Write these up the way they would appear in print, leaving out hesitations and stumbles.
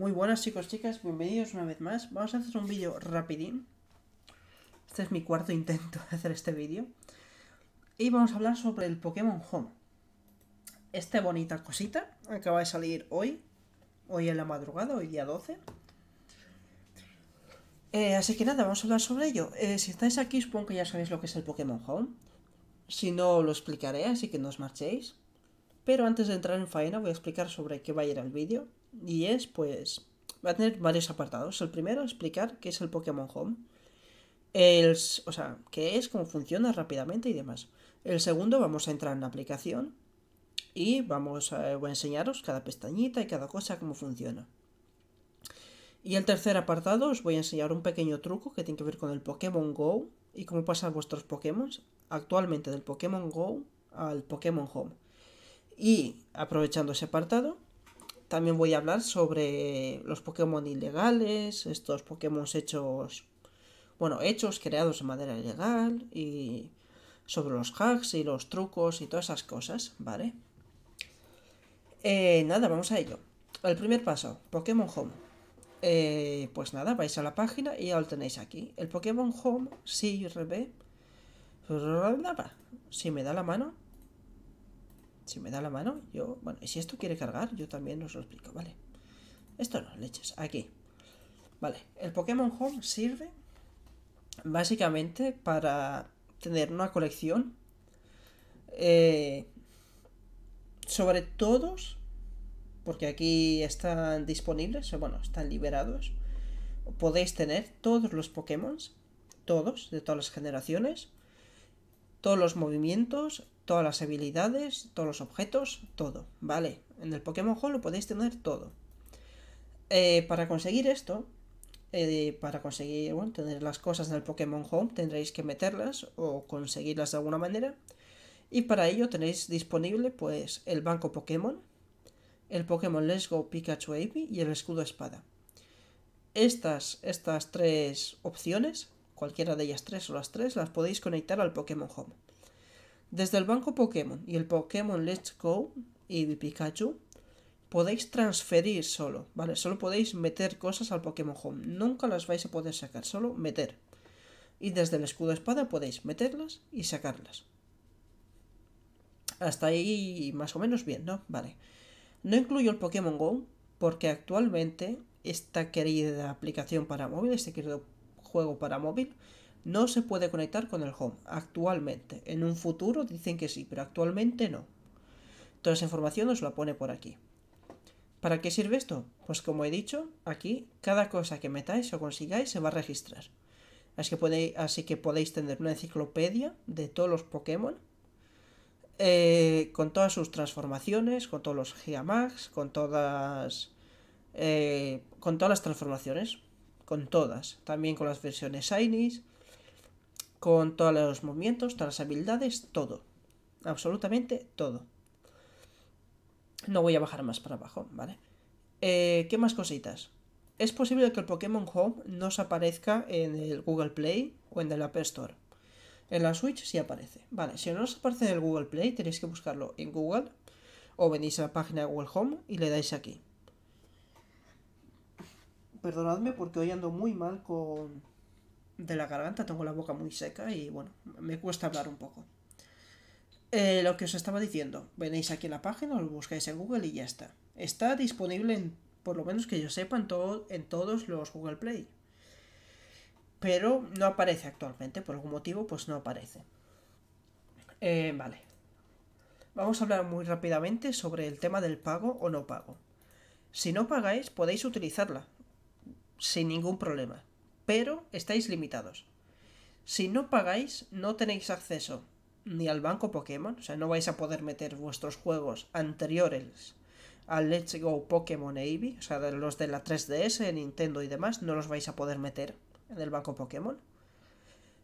Muy buenas chicos, chicas, bienvenidos una vez más. Vamos a hacer un vídeo rapidín. Este es mi cuarto intento de hacer este vídeo. Y vamos a hablar sobre el Pokémon Home. Esta bonita cosita acaba de salir hoy. Hoy en la madrugada, hoy día 12. Así que nada, vamos a hablar sobre ello. Si estáis aquí, supongo que ya sabéis lo que es el Pokémon Home. Si no, lo explicaré, así que no os marchéis. Pero antes de entrar en faena, voy a explicar sobre qué va a ir el vídeo. Y es, pues, va a tener varios apartados. El primero, explicar qué es el Pokémon Home. O sea, qué es, cómo funciona rápidamente y demás. El segundo, vamos a entrar en la aplicación. Y voy a enseñaros cada pestañita y cada cosa, cómo funciona. Y el tercer apartado, os voy a enseñar un pequeño truco que tiene que ver con el Pokémon Go. Y cómo pasan vuestros Pokémon actualmente del Pokémon Go al Pokémon Home. Y aprovechando ese apartado, también voy a hablar sobre los Pokémon ilegales, estos Pokémon hechos, creados de manera ilegal, y sobre los hacks y los trucos y todas esas cosas, ¿vale? Nada, vamos a ello. El primer paso, Pokémon Home. Pues nada, vais a la página y ya lo tenéis aquí. El Pokémon Home, si revés, si me da la mano... y si esto quiere cargar, yo también os lo explico, ¿vale? Esto no, leches, aquí. Vale, el Pokémon Home sirve básicamente para tener una colección sobre todos, porque aquí están disponibles, están liberados. Podéis tener todos los Pokémon, todos, de todas las generaciones, todos los movimientos, todas las habilidades, todos los objetos, todo, ¿vale? En el Pokémon Home lo podéis tener todo. Para conseguir esto, tener las cosas en el Pokémon Home, tendréis que meterlas o conseguirlas de alguna manera. Y para ello tenéis disponible, pues, el Banco Pokémon, el Pokémon Let's Go Pikachu Eevee y el Escudo Espada. Estas tres opciones, cualquiera de ellas tres o las tres, las podéis conectar al Pokémon Home. Desde el Banco Pokémon y el Pokémon Let's Go y Pikachu podéis transferir solo, ¿vale? Solo podéis meter cosas al Pokémon Home, nunca las vais a poder sacar, solo meter. Y desde el Escudo Espada podéis meterlas y sacarlas. Hasta ahí más o menos bien, ¿no? Vale. No incluyo el Pokémon Go porque actualmente esta querida aplicación para móvil, este querido juego para móvil, no se puede conectar con el Home actualmente. En un futuro dicen que sí, pero actualmente no. Toda esa información os la pone por aquí. ¿Para qué sirve esto? Pues como he dicho, aquí cada cosa que metáis o consigáis se va a registrar. Así que podéis tener una enciclopedia de todos los Pokémon, con todas sus transformaciones, con todos los Gigamax, con todas las transformaciones, con todas. También con las versiones Shinies, con todos los movimientos, todas las habilidades, todo. Absolutamente todo. No voy a bajar más para abajo, ¿vale? ¿Qué más cositas? Es posible que el Pokémon Home no os aparezca en el Google Play o en el App Store. En la Switch sí aparece. Vale, si no os aparece en el Google Play, tenéis que buscarlo en Google. O venís a la página de Google Home y le dais aquí. Perdonadme porque hoy ando muy mal de la garganta, tengo la boca muy seca y bueno, me cuesta hablar un poco. Lo que os estaba diciendo, venéis aquí en la página, os buscáis en Google y ya está. Está disponible, por lo menos que yo sepa, en todos los Google Play. Pero no aparece actualmente, por algún motivo pues no aparece. Vale. Vamos a hablar muy rápidamente sobre el tema del pago o no pago. Si no pagáis podéis utilizarla sin ningún problema. Pero estáis limitados. Si no pagáis, no tenéis acceso ni al Banco Pokémon, o sea, no vais a poder meter vuestros juegos anteriores al Let's Go Pokémon e Eevee, o sea, los de la 3DS, Nintendo y demás, no los vais a poder meter en el Banco Pokémon.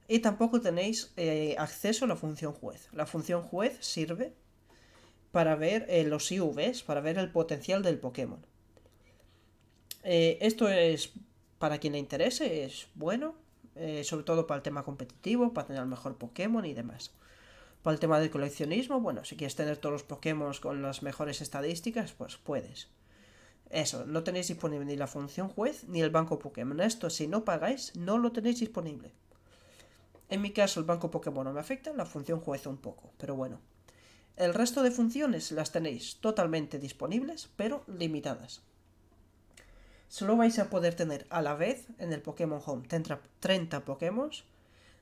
Y tampoco tenéis acceso a la función juez. La función juez sirve para ver los IVs, para ver el potencial del Pokémon. Esto es... para quien le interese es bueno, sobre todo para el tema competitivo, para tener el mejor Pokémon y demás. Para el tema del coleccionismo, bueno, si quieres tener todos los Pokémon con las mejores estadísticas, pues puedes. Eso, no tenéis disponible ni la función juez ni el Banco Pokémon. Esto, si no pagáis, no lo tenéis disponible. En mi caso, el Banco Pokémon no me afecta, la función juez un poco, pero bueno. El resto de funciones las tenéis totalmente disponibles, pero limitadas. Solo vais a poder tener a la vez en el Pokémon Home 30 Pokémon.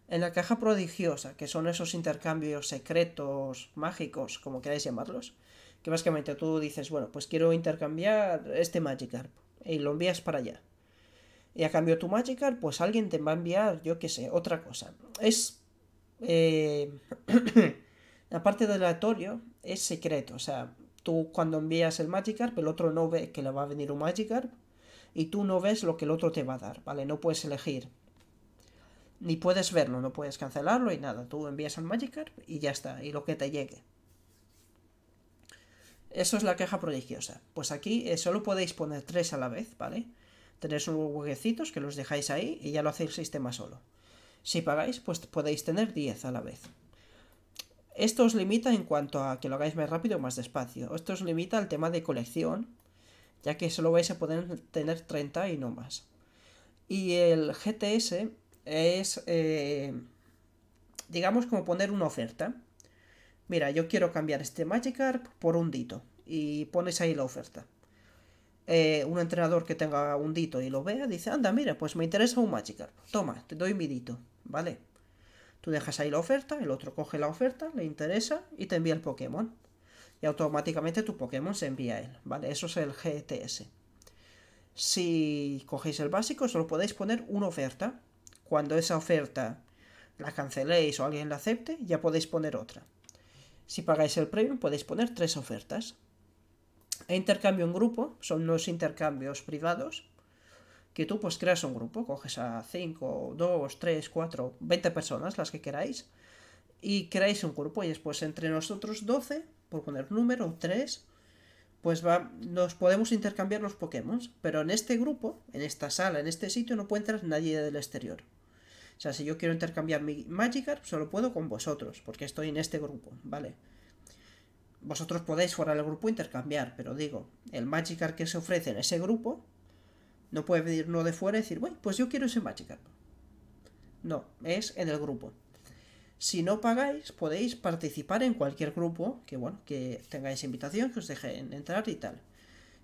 En la caja prodigiosa, que son esos intercambios secretos, mágicos, como queráis llamarlos, que básicamente tú dices, bueno, pues quiero intercambiar este Magikarp, y lo envías para allá. Y a cambio tu Magikarp, pues alguien te va a enviar, yo qué sé, otra cosa. Es... aparte del aleatorio, es secreto. O sea, tú cuando envías el Magikarp, el otro no ve que le va a venir un Magikarp, y tú no ves lo que el otro te va a dar, ¿vale? No puedes elegir. Ni puedes verlo, no puedes cancelarlo y nada. Tú envías al Magikarp y ya está, y lo que te llegue. Eso es la caja prodigiosa. Pues aquí solo podéis poner 3 a la vez, ¿vale? Tenéis unos huequecitos que los dejáis ahí y ya lo hace el sistema solo. Si pagáis, pues podéis tener 10 a la vez. Esto os limita en cuanto a que lo hagáis más rápido o más despacio. Esto os limita al tema de colección, ya que solo vais a poder tener 30 y no más. Y el GTS... es, digamos, como poner una oferta. Mira, yo quiero cambiar este Magikarp por un Ditto. Y pones ahí la oferta. Un entrenador que tenga un Ditto y lo vea, dice, anda, mira, pues me interesa un Magikarp. Toma, te doy mi Ditto, ¿vale? Tú dejas ahí la oferta, el otro coge la oferta, le interesa y te envía el Pokémon. Y automáticamente tu Pokémon se envía a él, ¿vale? Eso es el GTS. Si cogéis el básico, solo podéis poner una oferta. Cuando esa oferta la canceléis o alguien la acepte, ya podéis poner otra. Si pagáis el premium, podéis poner 3 ofertas. E intercambio en grupo, son los intercambios privados, que tú pues creas un grupo, coges a 5, 2, 3, 4, 20 personas, las que queráis, y creáis un grupo y después entre nosotros 12, por poner número 3, pues nos podemos intercambiar los Pokémon, pero en este grupo, en esta sala, en este sitio, no puede entrar nadie del exterior. O sea, si yo quiero intercambiar mi Magikarp, solo puedo con vosotros, porque estoy en este grupo, ¿vale? Vosotros podéis fuera del grupo intercambiar, pero digo, el Magikarp que se ofrece en ese grupo, no puede venir uno de fuera y decir, bueno, pues yo quiero ese Magikarp. No, es en el grupo. Si no pagáis, podéis participar en cualquier grupo, que bueno, que tengáis invitación, que os dejen entrar y tal.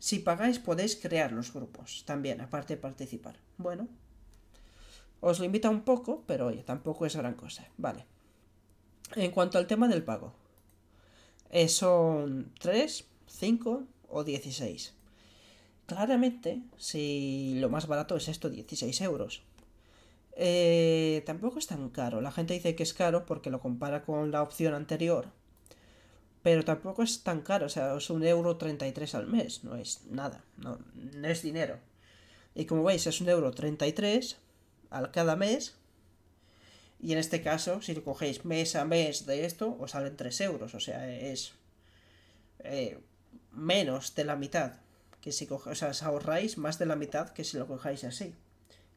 Si pagáis, podéis crear los grupos, también, aparte de participar. Bueno... os limita un poco, pero oye, tampoco es gran cosa, vale. En cuanto al tema del pago, son 3, 5 o 16. Claramente, si lo más barato es esto, 16 euros. Tampoco es tan caro, la gente dice que es caro porque lo compara con la opción anterior. Pero tampoco es tan caro, o sea, es 1,33 € al mes, no es nada, no es dinero. Y como veis, es 1,33 € al cada mes, y en este caso, si lo cogéis mes a mes de esto, os salen 3 euros, o sea, es menos de la mitad, que si o sea, os ahorráis más de la mitad que si lo cojáis así,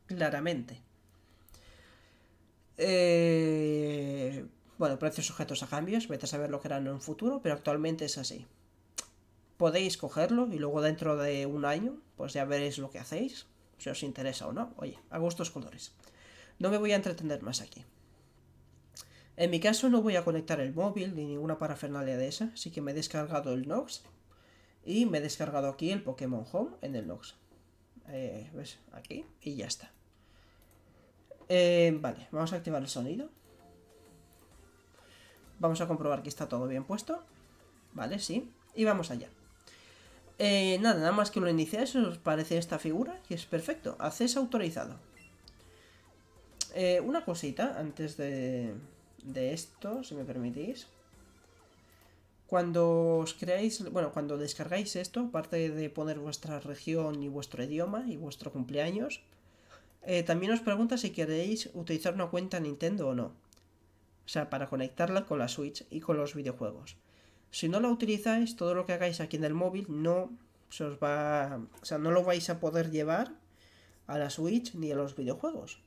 claramente. Bueno, precios sujetos a cambios, vete a saber lo que harán en un futuro, pero actualmente es así. Podéis cogerlo y luego dentro de un año, pues ya veréis lo que hacéis. Si os interesa o no, oye, a gustos colores. No me voy a entretener más aquí. En mi caso no voy a conectar el móvil ni ninguna parafernalia de esa, así que me he descargado el Nox y me he descargado aquí el Pokémon Home en el Nox. ¿Ves? Aquí y ya está. Vale, vamos a activar el sonido. Vamos a comprobar que está todo bien puesto. Vale, sí, y vamos allá. Nada más que lo iniciáis, os parece esta figura y es perfecto, acceso autorizado. Una cosita antes de esto, si me permitís. Cuando os creáis, bueno, cuando descargáis esto, aparte de poner vuestra región y vuestro idioma y vuestro cumpleaños, también os pregunta si queréis utilizar una cuenta Nintendo o no. O sea, para conectarla con la Switch y con los videojuegos. Si no la utilizáis, todo lo que hagáis aquí en el móvil no se os va, o sea, no lo vais a poder llevar a la Switch ni a los videojuegos.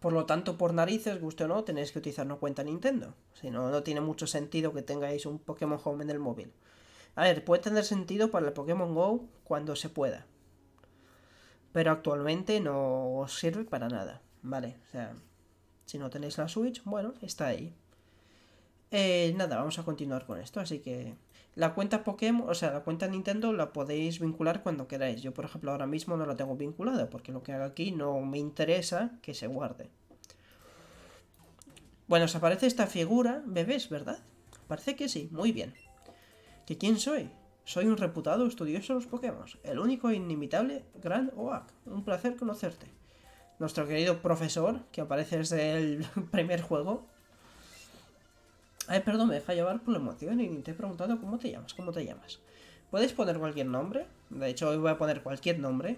Por lo tanto, por narices, guste o no, tenéis que utilizar una cuenta Nintendo. Si no, no tiene mucho sentido que tengáis un Pokémon Home en el móvil. A ver, puede tener sentido para el Pokémon Go cuando se pueda, pero actualmente no os sirve para nada, ¿vale? O sea, si no tenéis la Switch, bueno, está ahí. Nada, vamos a continuar con esto, así que... La cuenta Pokémon, o sea, la cuenta Nintendo la podéis vincular cuando queráis. Yo, por ejemplo, ahora mismo no la tengo vinculada, porque lo que haga aquí no me interesa que se guarde. Bueno, os aparece esta figura, bebés, ¿verdad? Parece que sí, muy bien. ¿Que quién soy? Soy un reputado estudioso de los Pokémon, el único e inimitable Grand Oak. Un placer conocerte. Nuestro querido profesor, que aparece desde el primer juego. Ay, perdón, me deja llevar por la emoción y ni te he preguntado cómo te llamas, ¿Puedes poner cualquier nombre? De hecho, hoy voy a poner cualquier nombre.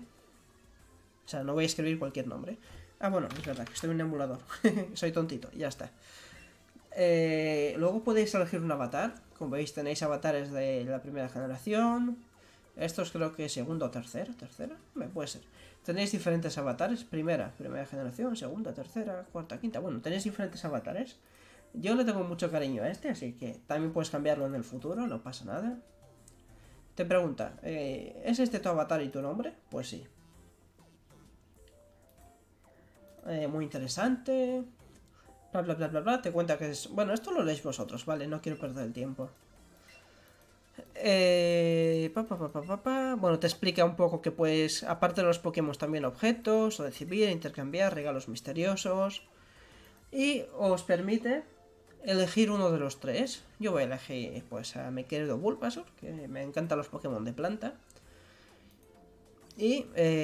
O sea, no voy a escribir cualquier nombre. Ah, bueno, es verdad, que estoy en un emulador. Soy tontito, ya está. Luego podéis elegir un avatar. Como veis, tenéis avatares de la primera generación. Estos creo que segundo o tercero. ¿Tercera? Puede ser. Tenéis diferentes avatares. Primera generación, segunda, tercera, cuarta, quinta. Bueno, tenéis diferentes avatares. Yo le tengo mucho cariño a este, así que también puedes cambiarlo en el futuro, no pasa nada. Te pregunta, ¿es este tu avatar y tu nombre? Pues sí. Muy interesante. Bla, bla, bla, bla, bla. Te cuenta que es... Bueno, esto lo leéis vosotros, ¿vale? No quiero perder el tiempo. Bueno, te explica un poco que puedes, aparte de los Pokémon, también objetos, recibir, intercambiar, regalos misteriosos. Y os permite elegir uno de los tres. Yo voy a elegir, pues, a mi querido Bulbasaur, que me encantan los Pokémon de planta. Y,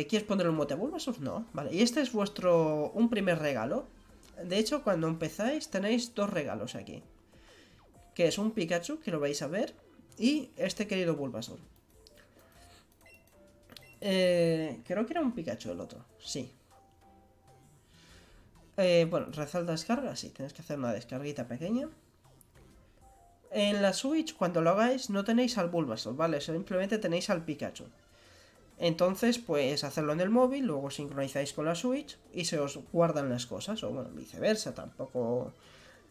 ¿quieres ponerle un mote a Bulbasaur? No, vale. Y este es vuestro, un primer regalo. De hecho, cuando empezáis tenéis dos regalos aquí. Que es un Pikachu, que lo vais a ver, y este querido Bulbasaur. Creo que era un Pikachu el otro, sí. Bueno, resalta descarga, sí, tenéis que hacer una descarguita pequeña. En la Switch, cuando lo hagáis, no tenéis al Bulbasaur, ¿vale? Simplemente tenéis al Pikachu. Entonces, pues, hacerlo en el móvil, luego sincronizáis con la Switch y se os guardan las cosas, o bueno, viceversa, tampoco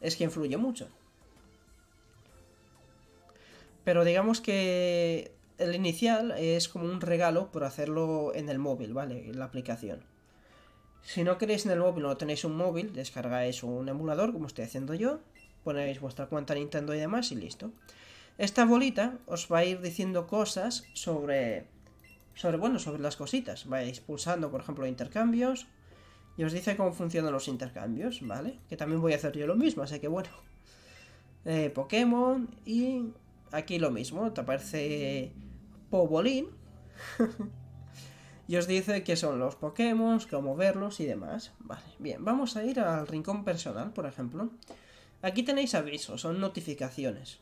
es que influye mucho. Pero digamos que el inicial es como un regalo por hacerlo en el móvil, ¿vale? En la aplicación. Si no queréis en el móvil o no tenéis un móvil, descargáis un emulador, como estoy haciendo yo, ponéis vuestra cuenta Nintendo y demás y listo. Esta bolita os va a ir diciendo cosas sobre las cositas. Vais pulsando, por ejemplo, intercambios y os dice cómo funcionan los intercambios, ¿vale? Que también voy a hacer yo lo mismo, así que bueno. Pokémon y aquí lo mismo, te aparece Pobolín. Y os dice qué son los Pokémon, cómo verlos y demás. Vale, bien, vamos a ir al rincón personal, por ejemplo. Aquí tenéis avisos, son notificaciones.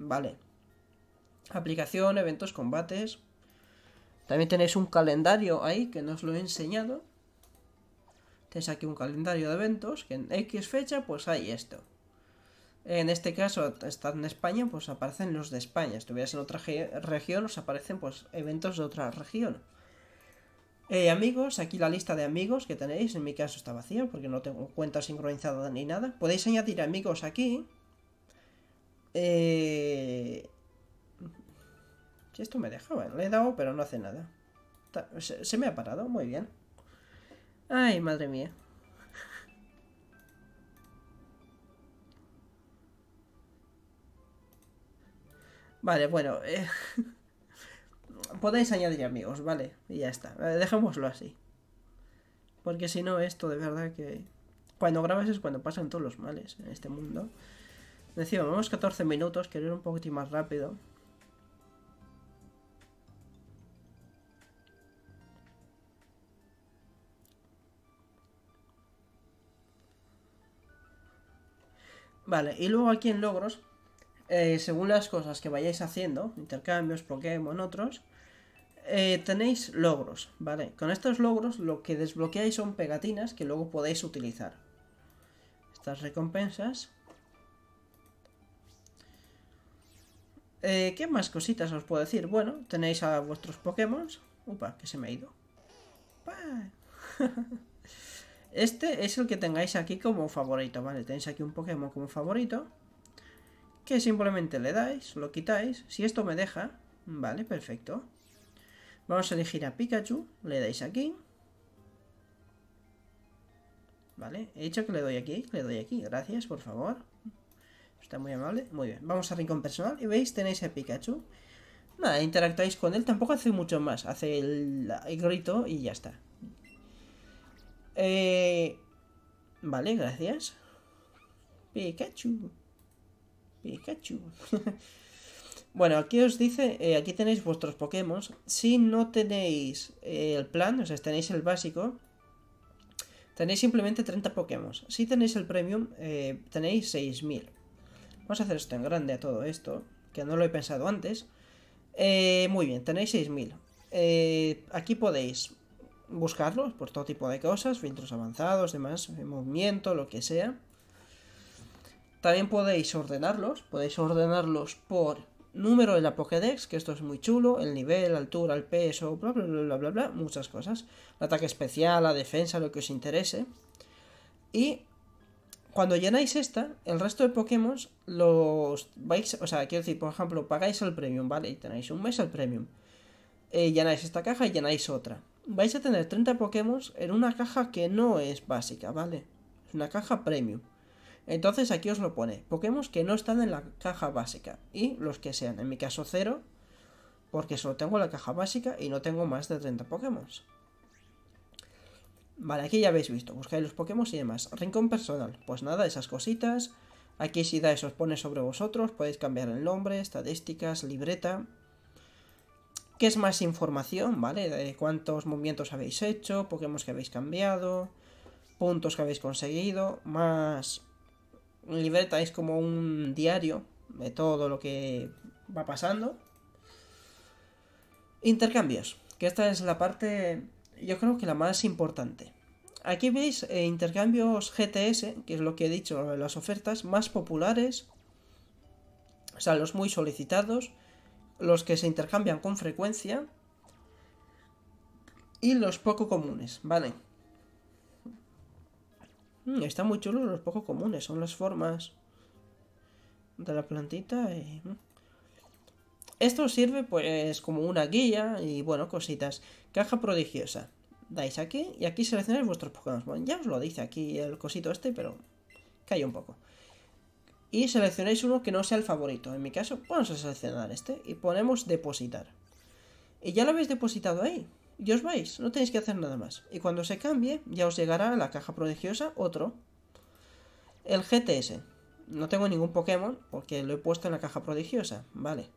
Vale. Aplicación, eventos, combates. También tenéis un calendario ahí, que no os lo he enseñado. Tenéis aquí un calendario de eventos, que en X fecha, pues hay esto. En este caso, están en España, pues aparecen los de España. Si estuvierais en otra región, os aparecen pues eventos de otra región. Amigos, aquí la lista de amigos que tenéis, en mi caso está vacía porque no tengo cuenta sincronizada ni nada. Podéis añadir amigos aquí. Si esto me deja, bueno, le he dado pero no hace nada. Se me ha parado, muy bien. Ay, madre mía. Vale, bueno... Podéis añadir amigos, ¿vale? Y ya está, dejémoslo así. Porque si no, esto de verdad que... Cuando grabas es cuando pasan todos los males en este mundo. Decimos, vamos 14 minutos, quiero ir un poquitín más rápido. Vale, y luego aquí en logros, según las cosas que vayáis haciendo, intercambios, Pokémon, otros... tenéis logros, ¿vale? Con estos logros lo que desbloqueáis son pegatinas que luego podéis utilizar. Estas recompensas. ¿Qué más cositas os puedo decir? Bueno, tenéis a vuestros Pokémon. Upa, que se me ha ido. Este es el que tengáis aquí como favorito, ¿vale? Tenéis aquí un Pokémon como favorito. que simplemente le dais, lo quitáis. Si esto me deja, vale, perfecto. Vamos a elegir a Pikachu, le dais aquí. Vale, he dicho que le doy aquí, gracias, por favor. Está muy amable, muy bien. Vamos a rincón personal y veis, tenéis a Pikachu. Nada, interactuáis con él, tampoco hace mucho más. Hace el grito y ya está. Vale, gracias. Pikachu. Pikachu. Bueno, aquí os dice, aquí tenéis vuestros Pokémon. Si no tenéis el plan, o sea, tenéis el básico, tenéis simplemente 30 Pokémon. Si tenéis el premium, tenéis 6000. Vamos a hacer esto en grande a todo esto, que no lo he pensado antes. Muy bien, tenéis 6000. Aquí podéis buscarlos por todo tipo de cosas, filtros avanzados, demás, movimiento, lo que sea. También podéis ordenarlos por número de la Pokédex, que esto es muy chulo, el nivel, altura, el peso, bla, bla, bla, bla, bla, bla, muchas cosas. El ataque especial, la defensa, lo que os interese. Y cuando llenáis esta, el resto de Pokémon los vais, o sea, quiero decir, por ejemplo, pagáis el premium, ¿vale? Y tenéis un mes al premium. Llenáis esta caja y llenáis otra. Vais a tener 30 Pokémon en una caja que no es básica, ¿vale? Es una caja premium. Entonces aquí os lo pone, Pokémon que no están en la caja básica y los que sean, en mi caso 0, porque solo tengo la caja básica y no tengo más de 30 Pokémon. Vale, aquí ya habéis visto, buscáis los Pokémon y demás. Rincón personal, pues nada, esas cositas. Aquí si dais os pone sobre vosotros, podéis cambiar el nombre, estadísticas, libreta. ¿Qué es más información, vale? De cuántos movimientos habéis hecho, Pokémon que habéis cambiado, puntos que habéis conseguido, más... Libreta es como un diario de todo lo que va pasando. Intercambios, que esta es la parte, yo creo que la más importante. Aquí veis intercambios GTS, que es lo que he dicho, las ofertas más populares. O sea, los muy solicitados, los que se intercambian con frecuencia y los poco comunes, ¿vale? Están muy chulos los poco comunes, son las formas de la plantita. Y... Esto sirve pues como una guía y bueno, cositas. Caja prodigiosa. Dais aquí y aquí seleccionáis vuestros Pokémon. Bueno, ya os lo dice aquí el cosito este, pero calla un poco. Y seleccionáis uno que no sea el favorito. En mi caso, vamos a seleccionar este y ponemos depositar. Y ya lo habéis depositado ahí. Y os vais, no tenéis que hacer nada más. Y cuando se cambie, ya os llegará a la caja prodigiosa otro. El GTS. No tengo ningún Pokémon porque lo he puesto en la caja prodigiosa. Vale.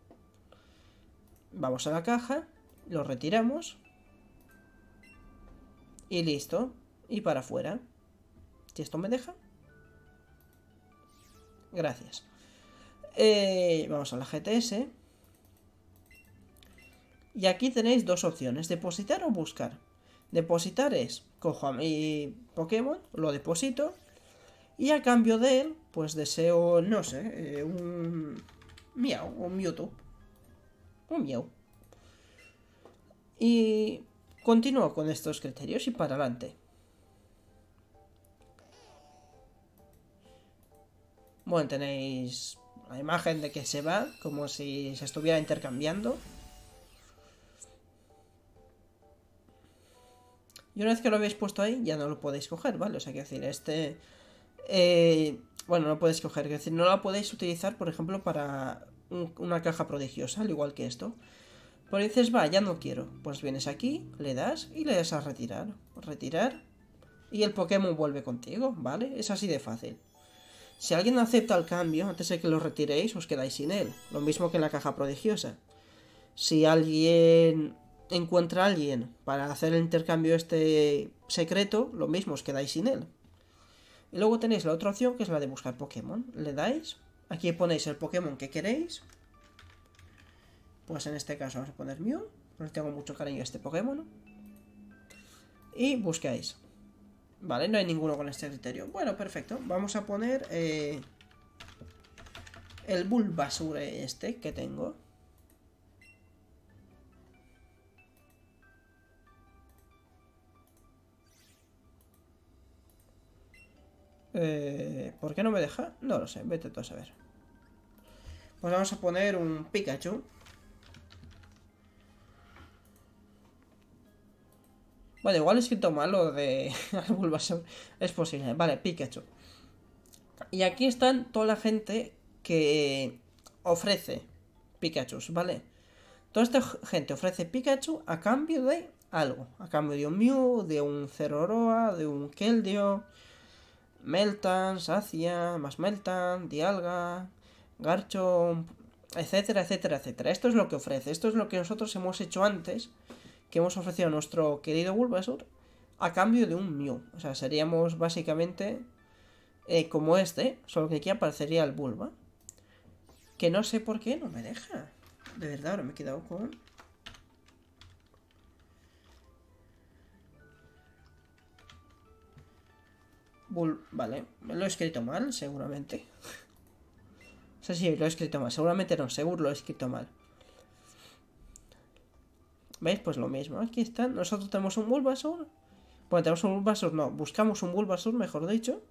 Vamos a la caja, lo retiramos. Y listo. Y para afuera. Si esto me deja. Gracias. Vamos a la GTS. Y aquí tenéis dos opciones, depositar o buscar. Depositar es, cojo a mi Pokémon, lo deposito, y a cambio de él, pues deseo, no sé, un Miau, un Mewtwo, un Mew. Y continúo con estos criterios y para adelante. Bueno, tenéis la imagen de que se va, como si se estuviera intercambiando. Y una vez que lo habéis puesto ahí, ya no lo podéis coger, ¿vale? O sea, quiero decir, este... bueno, no podéis coger, quiero decir, no la podéis utilizar, por ejemplo, para una caja prodigiosa, al igual que esto. Pero dices, va, ya no quiero. Pues vienes aquí, le das y le das a retirar. Retirar. Y el Pokémon vuelve contigo, ¿vale? Es así de fácil. Si alguien acepta el cambio, antes de que lo retiréis, os quedáis sin él. Lo mismo que en la caja prodigiosa. Si alguien... encuentra a alguien para hacer el intercambio este secreto, lo mismo os quedáis sin él. Y luego tenéis la otra opción que es la de buscar Pokémon. Le dais, aquí ponéis el Pokémon que queréis. Pues en este caso vamos a poner Mew, porque tengo mucho cariño a este Pokémon. Y buscáis. Vale, no hay ninguno con este criterio. Bueno, perfecto. Vamos a poner el Bulbasaur este que tengo. ¿Por qué no me deja? No lo sé, vete tú a saber. Pues vamos a poner un Pikachu. Bueno, igual he escrito mal lo de Bulbasaur. Es posible. Vale, Pikachu. Y aquí están toda la gente que ofrece Pikachu, ¿vale? Toda esta gente ofrece Pikachu a cambio de algo. A cambio de un Mew, de un Cerro Oroa, de un Keldeo, Meltan, Sacia, más Meltan, Dialga, Garchomp, etcétera, etcétera, etcétera. Esto es lo que ofrece. Esto es lo que nosotros hemos hecho antes, que hemos ofrecido a nuestro querido Bulbasaur a cambio de un Mew. O sea, seríamos básicamente como este, solo que aquí aparecería el Bulba. Que no sé por qué no me deja. De verdad, ahora me he quedado con... Vale, lo he escrito mal, seguramente. O sea, sí, lo he escrito mal. Seguramente no, seguro lo he escrito mal. ¿Veis? Pues lo mismo, aquí está. Nosotros tenemos un Bulbasaur. Bueno, tenemos un Bulbasaur, no, buscamos un Bulbasaur, mejor dicho.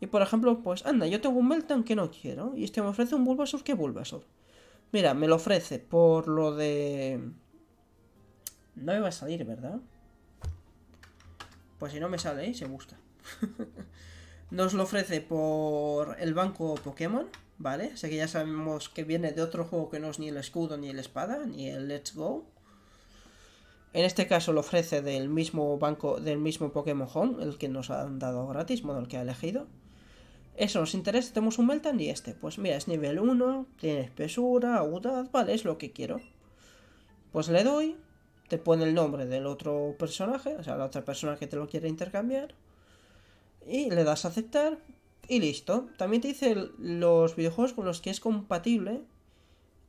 Y por ejemplo, pues, anda, yo tengo un Meltan que no quiero. Y este me ofrece un Bulbasaur, ¿qué Bulbasaur? Mira, me lo ofrece por lo de... No me va a salir, ¿verdad? Pues si no me sale, se busca. Nos lo ofrece por el Banco Pokémon, ¿vale? Así que ya sabemos que viene de otro juego que no es ni el Escudo, ni el Espada, ni el Let's Go. En este caso lo ofrece del mismo banco, del mismo Pokémon Home, el que nos han dado gratis, bueno, el que ha elegido. Eso nos interesa, tenemos un Meltan y este. Pues mira, es nivel 1, tiene espesura, agudad, vale, es lo que quiero. Pues le doy, te pone el nombre del otro personaje, o sea, la otra persona que te lo quiere intercambiar. Y le das a aceptar y listo. También te dice los videojuegos con los que es compatible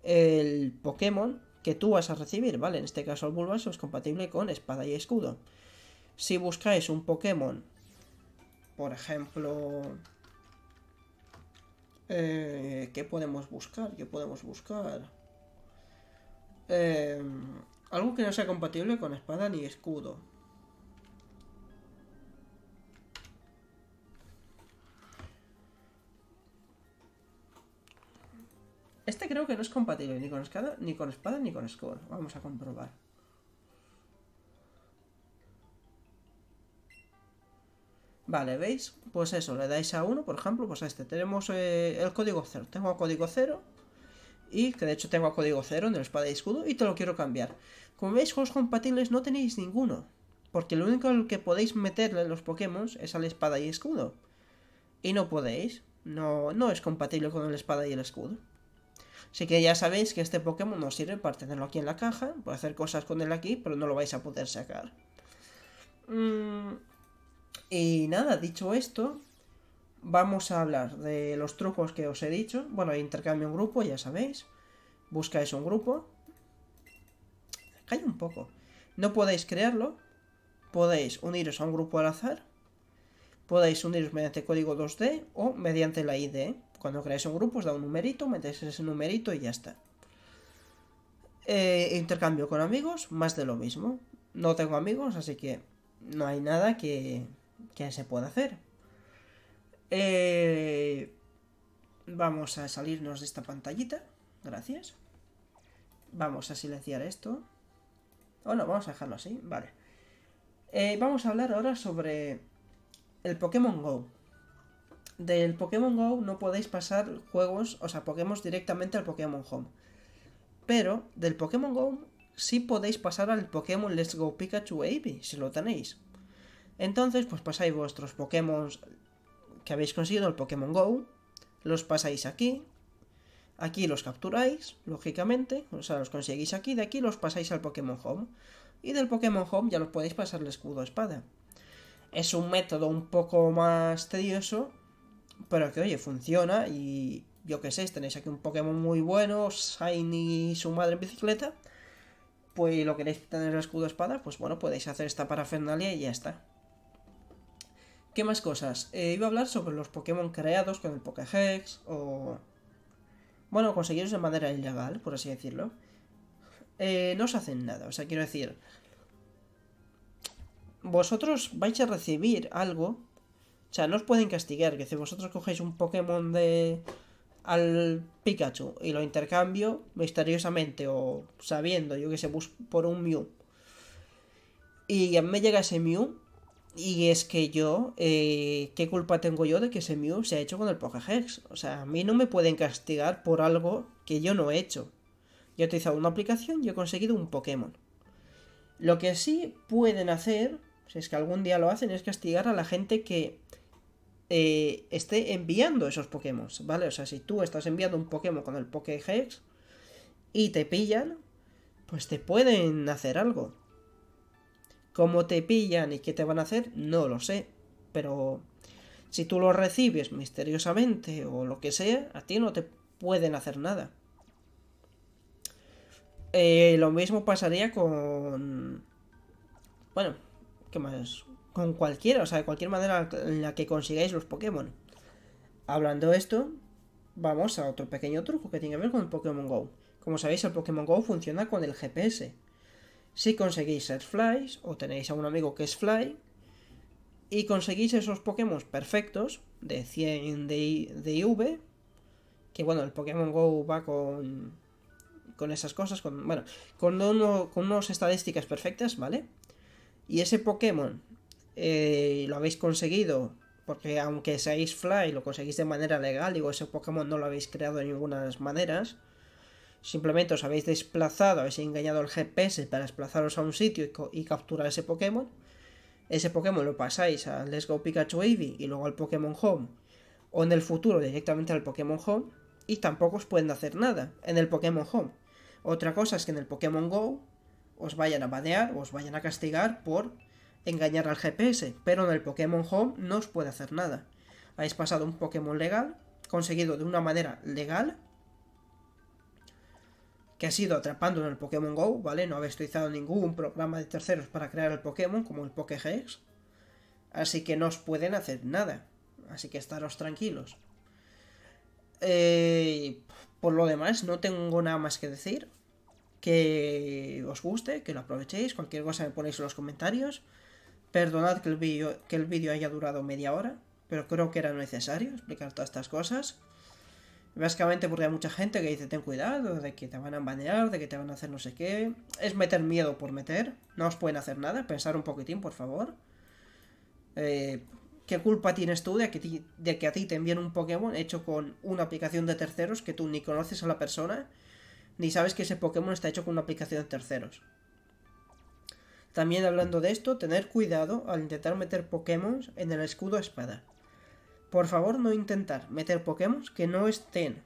el Pokémon que tú vas a recibir, ¿vale? En este caso el Bulbasaur es compatible con Espada y Escudo. Si buscáis un Pokémon, por ejemplo... ¿qué podemos buscar? ¿Qué podemos buscar? Algo que no sea compatible con Espada ni Escudo. Este creo que no es compatible ni con espada, ni con espada, ni con escudo. Vamos a comprobar. Vale, ¿veis? Pues eso, le dais a uno, por ejemplo, pues a este. Tenemos el código 0. Tengo código 0. Y que de hecho tengo código 0 en el espada y escudo. Y te lo quiero cambiar. Como veis, juegos compatibles no tenéis ninguno. Porque lo único que podéis meterle en los Pokémon es al espada y escudo. Y no podéis. No es compatible con el espada y el escudo. Así que ya sabéis que este Pokémon nos sirve para tenerlo aquí en la caja, para hacer cosas con él aquí, pero no lo vais a poder sacar. Y nada, dicho esto, vamos a hablar de los trucos que os he dicho. Bueno, intercambio un grupo, ya sabéis. Buscáis un grupo. Calla un poco. No podéis crearlo. Podéis uniros a un grupo al azar. Podéis uniros mediante código 2D o mediante la ID. Cuando creáis un grupo os da un numerito, metéis ese numerito y ya está. Intercambio con amigos, más de lo mismo. No tengo amigos, así que no hay nada que se pueda hacer. Vamos a salirnos de esta pantallita, gracias. Vamos a silenciar esto. Oh, no, vamos a dejarlo así, vale. Vamos a hablar ahora sobre el Pokémon Go. Del Pokémon Go no podéis pasar juegos, o sea, Pokémon directamente al Pokémon Home. Pero del Pokémon Go sí podéis pasar al Pokémon Let's Go Pikachu e Eevee, si lo tenéis. Entonces, pues pasáis vuestros Pokémon que habéis conseguido el Pokémon Go, los pasáis aquí. Aquí los capturáis, lógicamente, o sea, los conseguís aquí, de aquí los pasáis al Pokémon Home. Y del Pokémon Home ya los podéis pasar al escudo espada. Es un método un poco más tedioso, pero que, oye, funciona y yo qué sé, tenéis aquí un Pokémon muy bueno, Shiny y su madre en bicicleta, pues y lo queréis tener el escudo espada, pues bueno, podéis hacer esta parafernalia y ya está. ¿Qué más cosas? Iba a hablar sobre los Pokémon creados con el PKHeX o... Bueno, conseguidos de manera ilegal, por así decirlo. No os hacen nada, o sea, quiero decir... Vosotros vais a recibir algo... O sea, no os pueden castigar, que si vosotros cogéis un Pokémon de al Pikachu y lo intercambio misteriosamente o sabiendo, yo que sé, por un Mew. Y me llega ese Mew y es que yo, ¿qué culpa tengo yo de que ese Mew se ha hecho con el PKHeX? O sea, a mí no me pueden castigar por algo que yo no he hecho. Yo he utilizado una aplicación y he conseguido un Pokémon. Lo que sí pueden hacer, si es que algún día lo hacen, es castigar a la gente que esté enviando esos Pokémon, ¿vale? O sea, si tú estás enviando un Pokémon con el PKHeX y te pillan, pues te pueden hacer algo. ¿Cómo te pillan y qué te van a hacer? No lo sé, pero si tú lo recibes misteriosamente o lo que sea, a ti no te pueden hacer nada. Lo mismo pasaría con... Bueno, ¿qué más? Con cualquiera, o sea, de cualquier manera en la que consigáis los Pokémon. Hablando de esto, vamos a otro pequeño truco que tiene que ver con el Pokémon Go. Como sabéis, el Pokémon Go funciona con el GPS. Si conseguís ser Flys, o tenéis a un amigo que es Fly, y conseguís esos Pokémon perfectos, de 100 de IV, que bueno, el Pokémon Go va con esas cosas, con unas estadísticas perfectas, ¿vale? Y ese Pokémon lo habéis conseguido, porque aunque seáis Fly, lo conseguís de manera legal, digo, ese Pokémon no lo habéis creado de ninguna manera, simplemente os habéis desplazado, habéis engañado el GPS para desplazaros a un sitio y capturar ese Pokémon. Ese Pokémon lo pasáis a Let's Go Pikachu Eevee y luego al Pokémon Home, o en el futuro directamente al Pokémon Home, y tampoco os pueden hacer nada en el Pokémon Home. Otra cosa es que en el Pokémon Go os vayan a banear o os vayan a castigar por engañar al GPS, pero en el Pokémon Home no os puede hacer nada. Habéis pasado un Pokémon legal, conseguido de una manera legal, que ha sido atrapando en el Pokémon Go, ¿vale? No habéis utilizado ningún programa de terceros para crear el Pokémon, como el PKHeX, así que no os pueden hacer nada, así que estaros tranquilos. Por lo demás, no tengo nada más que decir. Que os guste, que lo aprovechéis. Cualquier cosa me ponéis en los comentarios. Perdonad que el vídeo haya durado media hora, pero creo que era necesario explicar todas estas cosas. Básicamente porque hay mucha gente que dice: ten cuidado, de que te van a banear, de que te van a hacer no sé qué. Es meter miedo por meter. No os pueden hacer nada, pensar un poquitín, por favor. ¿Qué culpa tienes tú de que a ti te envíen un Pokémon hecho con una aplicación de terceros que tú ni conoces a la persona, ni sabes que ese Pokémon está hecho con una aplicación de terceros? También hablando de esto, tener cuidado al intentar meter Pokémon en el escudo espada. Por favor, no intentar meter Pokémon que no estén,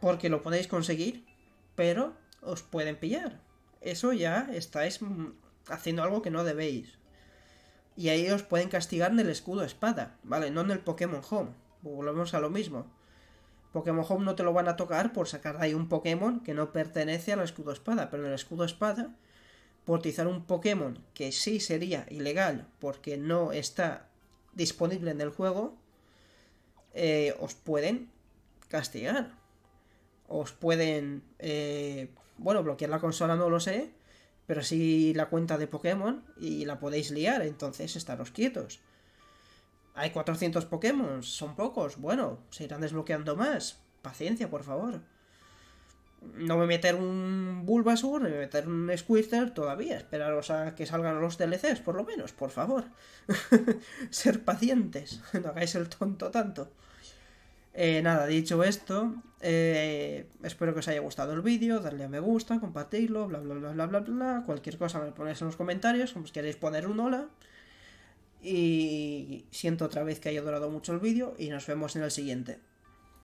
porque lo podéis conseguir, pero os pueden pillar. Eso ya estáis haciendo algo que no debéis. Y ahí os pueden castigar en el escudo espada, ¿vale? No en el Pokémon Home. Volvemos a lo mismo. Pokémon Home no te lo van a tocar por sacar de ahí un Pokémon que no pertenece al escudo espada. Pero en el escudo espada, por utilizar un Pokémon que sí sería ilegal porque no está disponible en el juego, os pueden castigar. Os pueden, bueno, bloquear la consola, no lo sé, pero sí la cuenta de Pokémon y la podéis liar, entonces estaros quietos. Hay 400 Pokémon, son pocos, bueno, se irán desbloqueando más. Paciencia, por favor. No me meter un Bulbasaur, no me meter un Squirtle todavía. Esperaros a que salgan los DLCs, por lo menos, por favor. Ser pacientes, no hagáis el tonto tanto. Nada, dicho esto, espero que os haya gustado el vídeo, darle a me gusta, compartirlo, bla bla bla bla bla bla. Cualquier cosa me ponéis en los comentarios, como si queréis poner un hola. Y siento otra vez que haya durado mucho el vídeo y nos vemos en el siguiente.